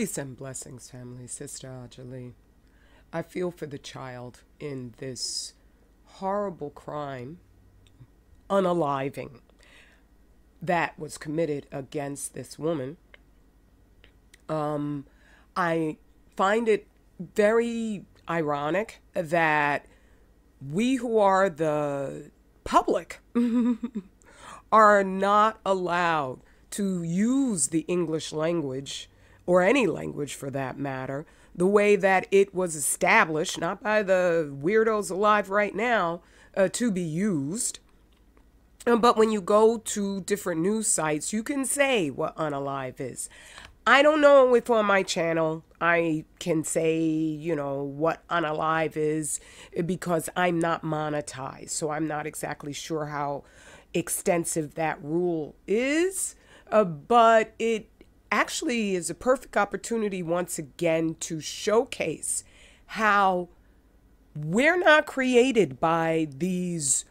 Peace and blessings, family. Sister Ajali. I feel for the child in this horrible crime, unaliving, that was committed against this woman. I find it very ironic that we who are the public are not allowed to use the English language, or any language for that matter, the way that it was established, not by the weirdos alive right now, to be used. But when you go to different news sites, you can say what unalive is. I don't know if on my channel I can say, you know, what unalive is, because I'm not monetized. So I'm not exactly sure how extensive that rule is, but it actually is a perfect opportunity once again to showcase how we're not created by these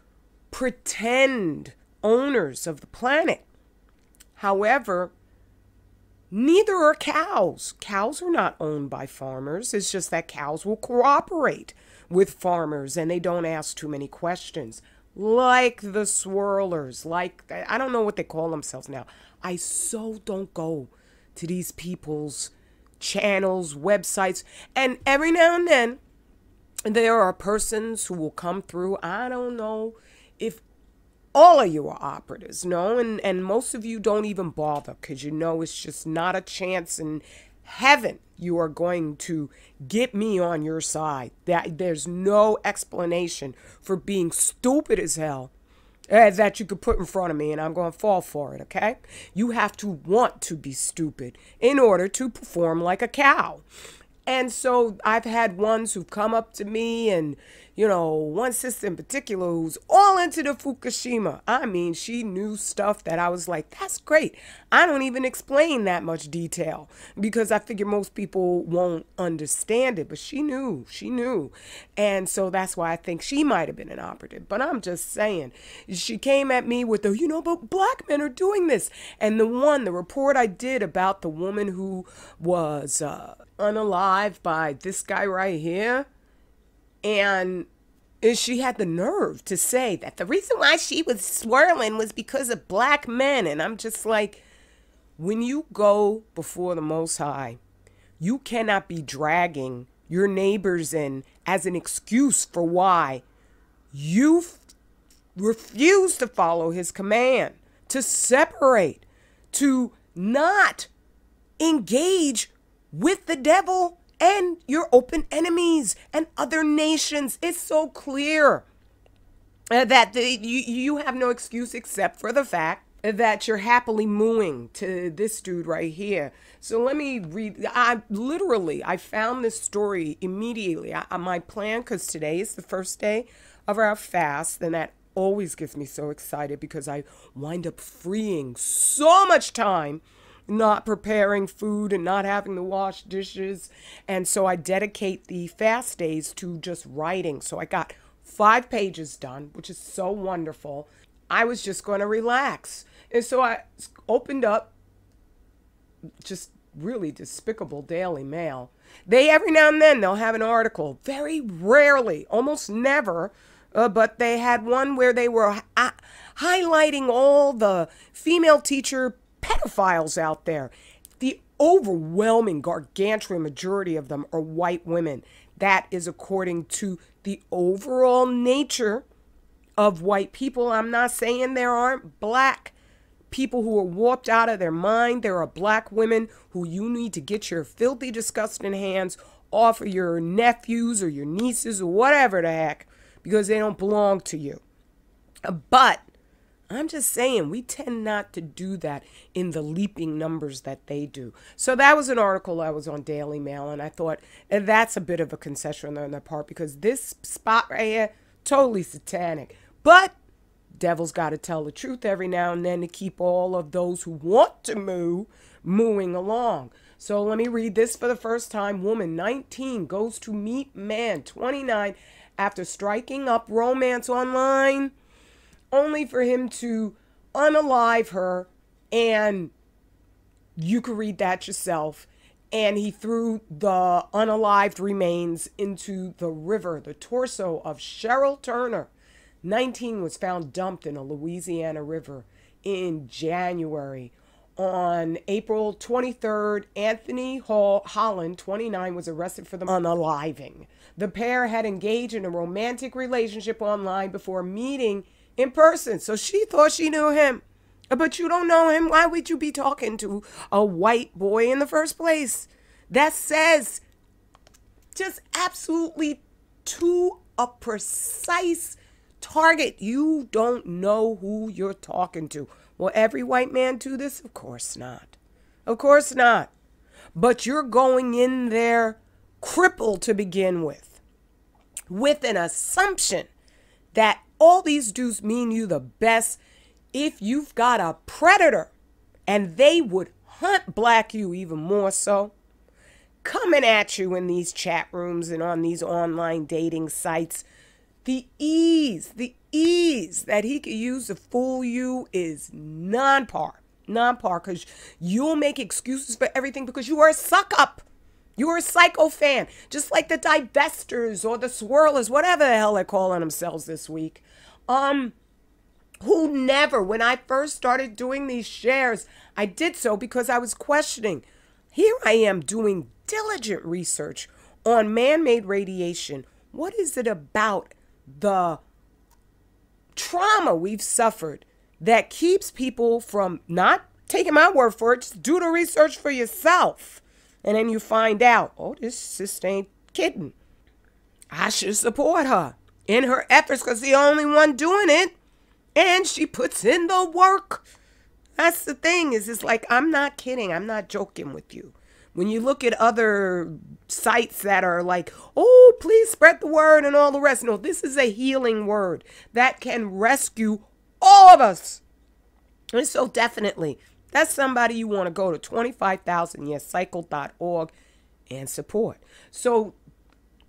pretend owners of the planet. However, neither are cows. Cows are not owned by farmers. It's just that cows will cooperate with farmers and they don't ask too many questions. Like the swirlers, like, I don't know what they call themselves now. I so don't go to these people's channels, websites, and every now and then there are persons who will come through. I don't know if all of you are operatives, no, and most of you don't even bother, because you know it's just not a chance in heaven you are going to get me on your side. That there's no explanation for being stupid as hell that you could put in front of me, and I'm going to fall for it, okay? You have to want to be stupid in order to perform like a cow. And so I've had ones who've come up to me, and, you know, one sister in particular who's all into the Fukushima. I mean, she knew stuff that I was like, that's great. I don't even explain that much detail because I figure most people won't understand it. But she knew, she knew. And so that's why I think she might have been an operative. But I'm just saying, she came at me with the, you know, but black men are doing this. And the report I did about the woman who was unalived by this guy right here. And she had the nerve to say that the reason why she was swirling was because of black men. And I'm just like, when you go before the Most High, you cannot be dragging your neighbors in as an excuse for why you refuse to follow his command, to separate, to not engage with the devil and your open enemies and other nations. It's so clear that you have no excuse except for the fact that you're happily mooing to this dude right here. So let me read. I found this story immediately. My plan, because today is the first day of our fast, and that always gets me so excited because I wind up freeing so much time not preparing food and not having to wash dishes. And so I dedicate the fast days to just writing. So I got 5 pages done, which is so wonderful. I was just going to relax. And so I opened up just really despicable Daily Mail. They, every now and then, they'll have an article. Very rarely, almost never, but they had one where they were highlighting all the female teacher pedophiles out there. The overwhelming, gargantuan majority of them are white women. That is according to the overall nature of white people. I'm not saying there aren't black people who are warped out of their mind. There are black women who you need to get your filthy, disgusting hands off of your nephews or your nieces or whatever the heck, because they don't belong to you. But I'm just saying, we tend not to do that in the leaping numbers that they do. So that was an article I was on Daily Mail, and I thought that's a bit of a concession on their part, because this spot right here, totally satanic. But devil's got to tell the truth every now and then to keep all of those who want to moo, mooing along. So let me read this for the first time. Woman 19 goes to meet man 29 after striking up romance online, only for him to unalive her. And you can read that yourself. and he threw the unalived remains into the river. The torso of Cheryl Turner, 19, was found dumped in a Louisiana river in January. On April 23rd, Anthony Hall Holland, 29, was arrested for the unaliving. The pair had engaged in a romantic relationship online before meeting in person. So she thought she knew him. But you don't know him. Why would you be talking to a white boy in the first place? That says just absolutely to a precise target. You don't know who you're talking to. Will every white man do this? Of course not. Of course not. But you're going in there crippled to begin with an assumption that all these dudes mean you the best. If you've got a predator, and they would hunt black you even more so, coming at you in these chat rooms and on these online dating sites, the ease that he could use to fool you is non-par, because you'll make excuses for everything because you are a suck-up. You are a psycho fan, just like the divestors or the swirlers, whatever the hell they're calling themselves this week. Who never, when I first started doing these shares, I did so because I was questioning. Here I am doing diligent research on man-made radiation. What is it about the trauma we've suffered that keeps people from, not taking my word for it, just do the research for yourself. And then you find out, oh, this sister ain't kidding. I should support her in her efforts because the only one doing it, and she puts in the work. That's the thing, is it's like, I'm not kidding. I'm not joking with you. When you look at other sites that are like, oh, please spread the word and all the rest. No, this is a healing word that can rescue all of us. And so definitely, that's somebody you want to go to, 25000yearcycle.org, and support. So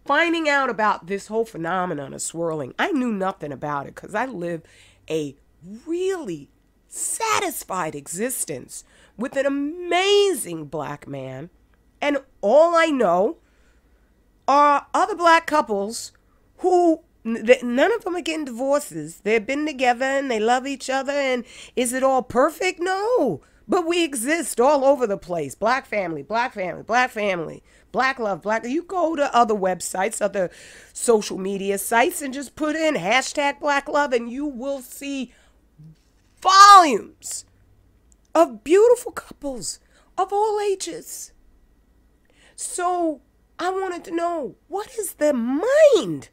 finding out about this whole phenomenon of swirling, I knew nothing about it because I live a really satisfied existence with an amazing black man. And all I know are other black couples who, none of them are getting divorces. They've been together and they love each other. And is it all perfect? No. But we exist all over the place. Black family, black family, black family, black love, black. You go to other websites, other social media sites, and just put in hashtag black love, and you will see volumes of beautiful couples of all ages. So I wanted to know, what is the mind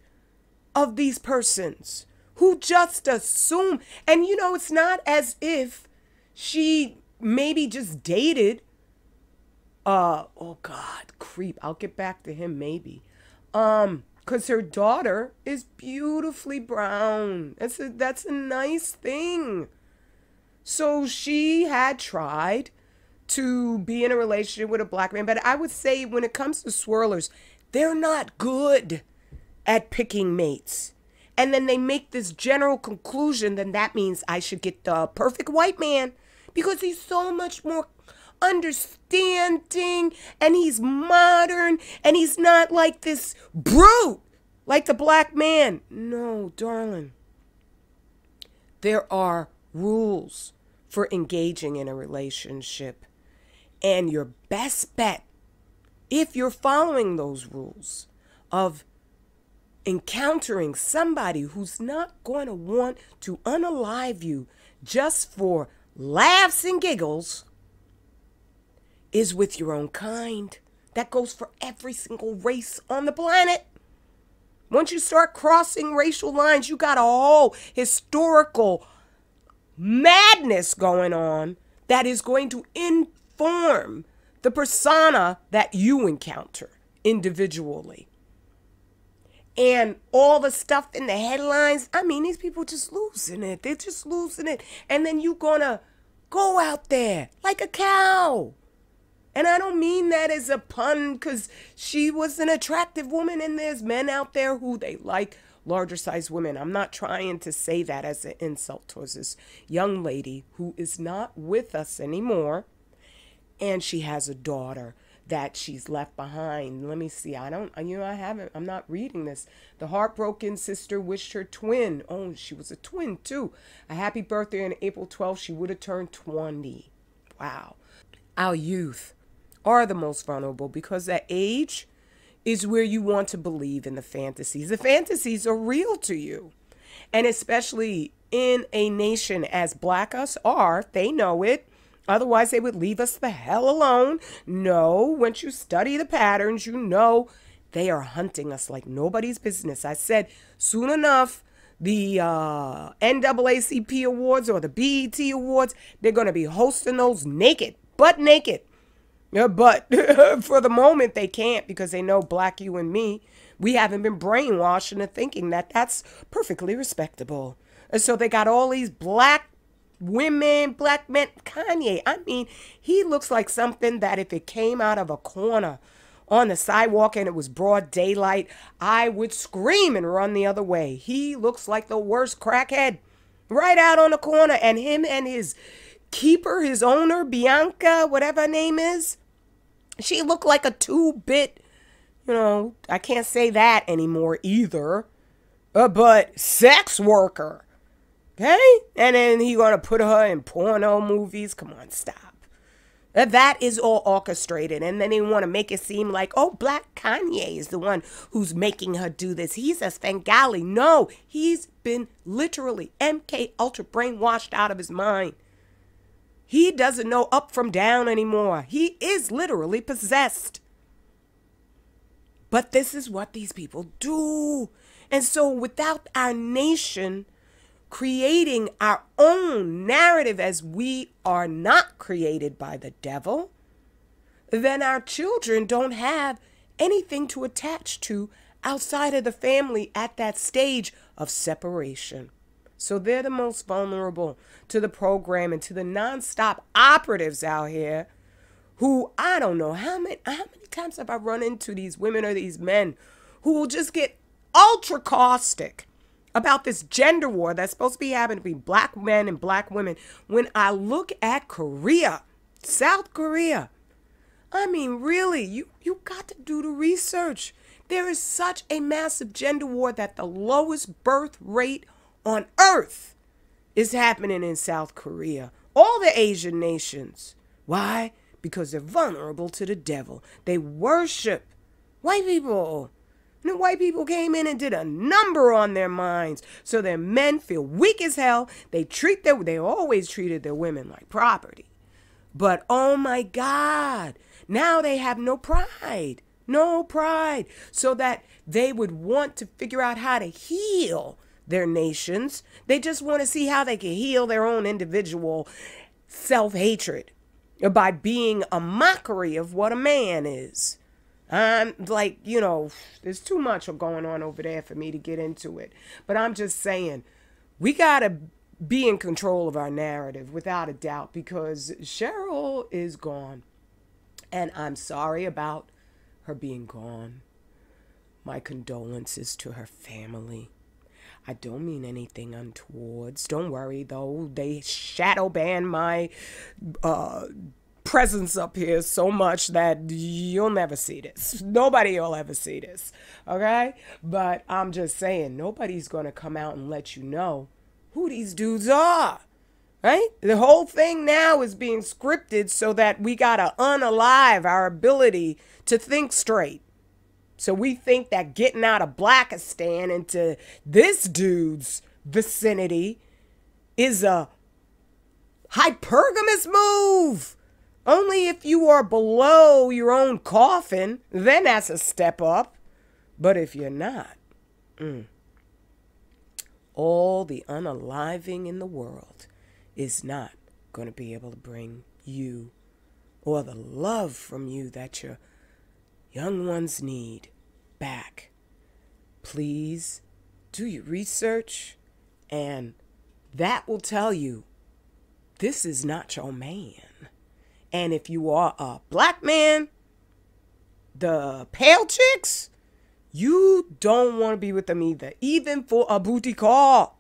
of these persons who just assume? And, you know, it's not as if she maybe just dated, oh God, creep. I'll get back to him maybe. 'Cause her daughter is beautifully brown. That's a nice thing. So she had tried to be in a relationship with a black man, but I would say when it comes to swirlers, they're not good at picking mates. And then they make this general conclusion, then that means I should get the perfect white man, because he's so much more understanding, and he's modern, and he's not like this brute, like the black man. No, darling. There are rules for engaging in a relationship, and your best bet, if you're following those rules of encountering somebody who's not going to want to unalive you just for laughs and giggles, is with your own kind. That goes for every single race on the planet. Once you start crossing racial lines, you got a whole historical madness going on that is going to inform the persona that you encounter individually. And all the stuff in the headlines, I mean, these people just losing it. They're just losing it. And then you're going to go out there like a cow. And I don't mean that as a pun, because she was an attractive woman, and there's men out there who they like larger sized women. I'm not trying to say that as an insult towards this young lady who is not with us anymore, and she has a daughter. that she's left behind. Let me see. I'm not reading this. The heartbroken sister wished her twin. Oh, she was a twin too. A happy birthday on April 12th. She would have turned 20. Wow. Our youth are the most vulnerable because that age is where you want to believe in the fantasies. The fantasies are real to you. And especially in a nation as black us are, they know it. Otherwise, they would leave us the hell alone. No, once you study the patterns, you know they are hunting us like nobody's business. I said, soon enough, the NAACP awards or the BET awards, they're going to be hosting those naked, butt naked. But for the moment, they can't because they know black you and me, we haven't been brainwashed into thinking that that's perfectly respectable. And so they got all these black women, black men. Kanye, I mean, he looks like something that if it came out of a corner on the sidewalk and it was broad daylight, I would scream and run the other way. He looks like the worst crackhead right out on the corner. And him and his keeper, his owner, Bianca, whatever her name is, she looked like a two-bit, you know, I can't say that anymore either, but sex worker. Okay? And then he gonna put her in porno movies. Come on, stop. That is all orchestrated. And then they want to make it seem like, oh, black Kanye is the one who's making her do this. He's a Svengali. No, he's been literally MK ultra brainwashed out of his mind. He doesn't know up from down anymore. He is literally possessed. But this is what these people do. And so without our nation creating our own narrative as we are not created by the devil, then our children don't have anything to attach to outside of the family at that stage of separation. So they're the most vulnerable to the program and to the nonstop operatives out here who, I don't know, how many times have I run into these women or these men who will just get ultra caustic about this gender war that's supposed to be happening between black men and black women. When I look at Korea, South Korea, I mean, really, you got to do the research. There is such a massive gender war that the lowest birth rate on earth is happening in South Korea. All the Asian nations. Why? Because they're vulnerable to the devil. They worship white people. And the white people came in and did a number on their minds. So their men feel weak as hell. They always treated their women like property. But oh my God, now they have no pride. No pride. So that they would want to figure out how to heal their nations. They just want to see how they can heal their own individual self-hatred by being a mockery of what a man is. I'm like, you know, there's too much going on over there for me to get into it. But I'm just saying, we got to be in control of our narrative without a doubt, because Cheryl is gone. And I'm sorry about her being gone. My condolences to her family. I don't mean anything untowards. Don't worry, though. They shadow ban my presence up here so much that you'll never see this. Nobody will ever see this, okay? But I'm just saying, nobody's going to come out and let you know who these dudes are, right? The whole thing now is being scripted so that we got to unalive our ability to think straight. So we think that getting out of Blackistan into this dude's vicinity is a hypergamous move. Only if you are below your own coffin, then that's a step up. But if you're not, all the unaliving in the world is not going to be able to bring you or the love from you that your young ones need back. Please do your research, and that will tell you this is not your man. And if you are a black man, the pale chicks, you don't want to be with them either, even for a booty call,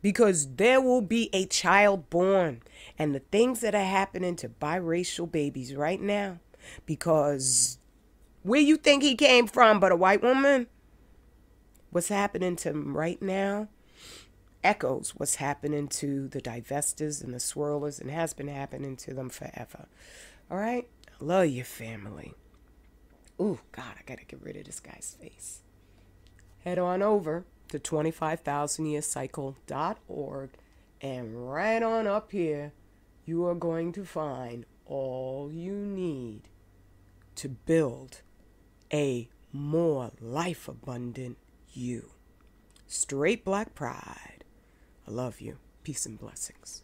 because there will be a child born. And the things that are happening to biracial babies right now, Because where you think he came from but a white woman? What's happening to him right now echoes what's happening to the divestors and the swirlers, and has been happening to them forever. All right? I love your family. Ooh, God, I got to get rid of this guy's face. Head on over to 25000yearcycle.org, and right on up here, you are going to find all you need to build a more life-abundant you. Straight Black pride. I love you. Peace and blessings.